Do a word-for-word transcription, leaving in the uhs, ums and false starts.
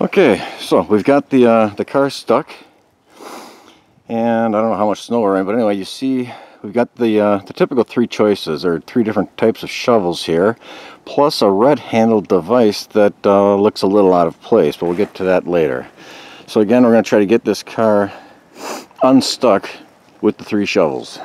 Okay, so we've got the uh, the car stuck, and I don't know how much snow we're in, but anyway, you see we've got the uh, the typical three choices, or three different types of shovels here, plus a red-handled device that uh, looks a little out of place, but we'll get to that later. So again, we're going to try to get this car unstuck with the three shovels.